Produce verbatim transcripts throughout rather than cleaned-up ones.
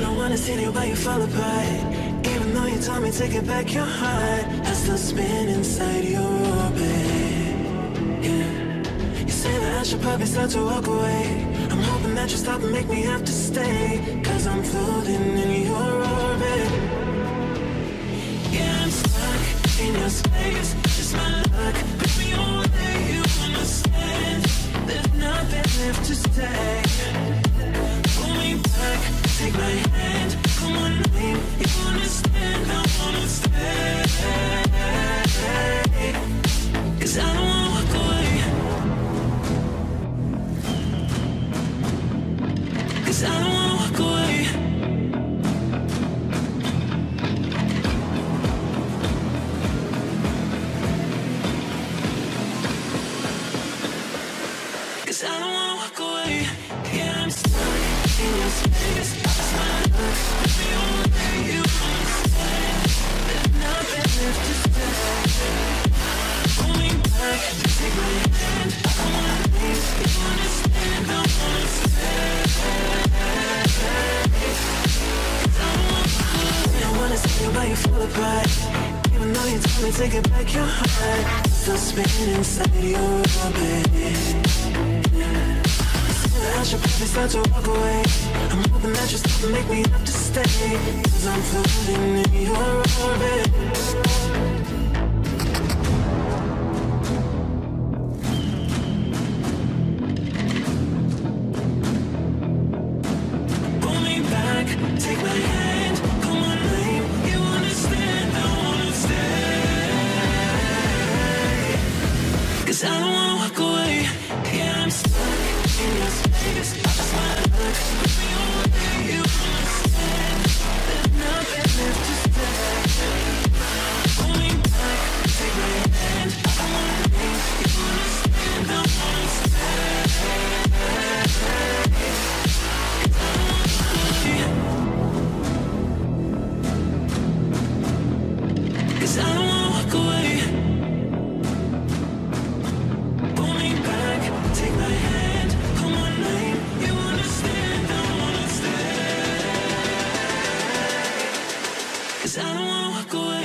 I don't wanna see you, but you fall apart. Even though you told me to get back your heart, I still spin inside your orbit. Yeah. You say that I should probably start to walk away. I'm hoping that you stop and make me have to stay, cause I'm floating in your orbit. Yeah, I'm stuck in your space. It's my luck, pick me away, you understand. There's nothing left to stay. Pull me back, take my hand. Come on, name, you understand. I wanna stay, cause I don't wanna walk away. Cause I don't wanna walk away. Even though you told me to get back your heart, still spinning inside your orbit. I should probably start to walk away. I'm hoping that you stop and make me have to stay, cause I'm floating in your orbit. Pull me back, take my hand. Come on, name, you understand. I wanna stay, cause I don't wanna walk away. Yeah, I'm stuck in your space, just my luck. Put me away, you understand. There's nothing left to stay. Pull me back, take my hand. I wanna leave, you understand. I wanna stay, cause I don't wanna walk away. Pull me back, take my hand. I don't wanna walk away. Cause I don't wanna walk away.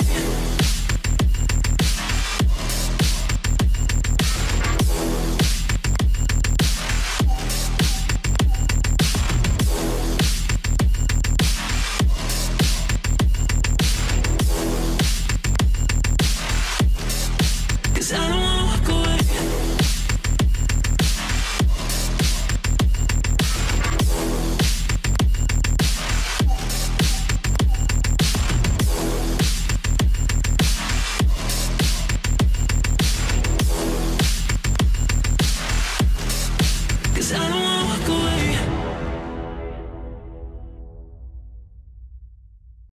I don't wanna walk away.